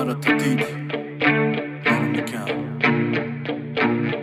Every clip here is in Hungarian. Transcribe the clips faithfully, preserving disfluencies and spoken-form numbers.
maradt a tűz.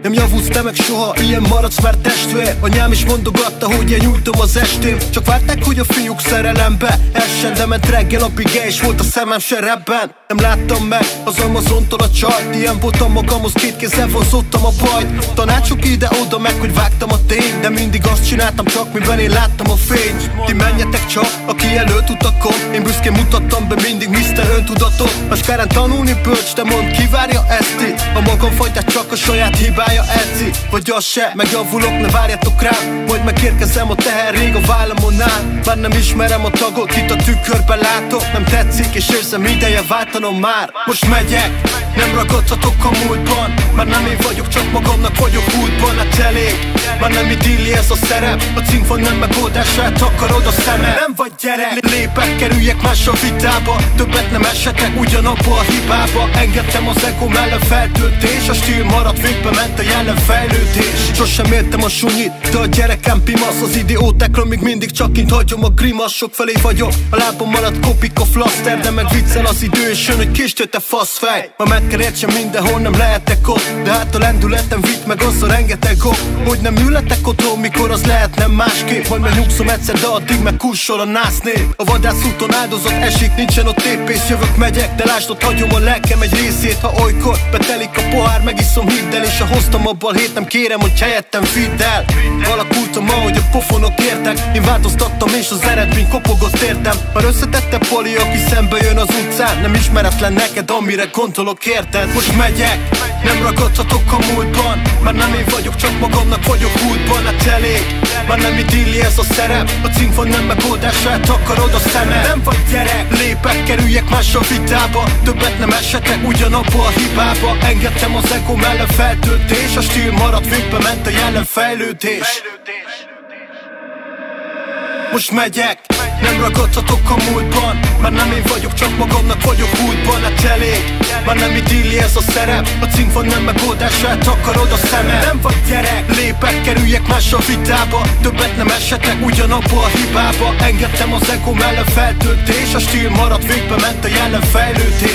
Nem javulsz te meg soha, ilyen maradsz már testvér. Anyám is mondogatta, hogy én nyújtom az estém. Csak várták, hogy a fiúk szerelembe essen, de ment reggel a pigge, és volt a szemem serebben. Nem láttam meg az Amazontól a csajt, ilyen voltam magamhoz, két kézzel vonzottam a bajt. Tanácsok ide-oda meg, hogy vágtam a tényt, de mindig azt csináltam csak, miben én láttam a fényt. Ti menjetek csak a kijelölt utakon, én büszkén mutattam be mindig miszter öntudatot. Más kárán tanulni bölcs, de mondd, kivárja ezt itt. A magamfajtát csak a saját hibája edzi, vagy az se, megjavulok, ne várjátok rám. Majd megérkezem, a teher rég a vállamon áll. Már nem ismerem a tagot, itt a tükörben látok. Nem tetszik és érzem, ideje váltanom már. Most megyek, nem ragadhatok a múltban. Már nem én vagyok, csak magamnak vagyok útban. Hát elég, már nem idilli ez a szerep. A cink van, nem megoldás, eltakarod a szemed. Nem vagy gyerek, lépek, kerüljek más a vitába. Többet nem esetek ugyanabba a hibába. Engedtem az ego mellett feltöltés, a stíl maradt, végbe ment a ellenfejlődés. Sosem értem a sunyit, de a gyerekem pimasz. Az idiótákra még mindig csak kint hagyom a grimasz. Sok felé vagyok, a lábom alatt kopik a flaszter, de meg viccel az idő, és jön, hogy kist jött a faszfej. Ma meg kell értsem, mindenhol nem lehetek ott, de hát a lendületem vitt meg az a rengeteg ok. Hogy nem ülhetek otthon, mikor az lehetne másképp. Majd megnyugszom egyszer, de addig meg kussol a násznép. A vadászúton áldozat esik, nincsen ott tépés. Jövök, megyek, de lásd, ott hagyom a lelkem egy részét. Ha olykor betelik a pohár, megiszom, hidd el, és ha hoztam a balhét, nem kérem, hogy helyettem vidd el. Alakultam, ahogy a pofonok értek, én változtattam és az eredmény kopogott értem. Már összetette poli, aki szembe jön az utcán. Nem ismeretlen neked, amire gondolok, érted? Most megyek, nem ragadhatok a múltban. Már nem én vagyok, csak magamnak vagyok útban. Hát elég, már nem idilli ez a szerep. A cink van, nem megoldás, eltakarod a szemed. Nem vagy gyerek, lépek, kerüljek más a vitába. Többet nem esetek ugyanabba a hibába. Engedtem az ego mellett feltöltés, a stíl maradt, végbe ment a jelenfejlődés. Most megyek, nem ragadhatok a múltban. Már nem én vagyok, csak magamnak vagyok útban. Hát elég, már nem idilli ez a szerep. A cink van, nem megoldás, eltakarod a szemed. Nem vagy gyerek, lépek, kerüljek más a vitába. Többet nem esetek ugyanabba a hibába. Engedtem az ego mellett feltöltés, a stíl maradt, végbe ment a jelenfejlődés.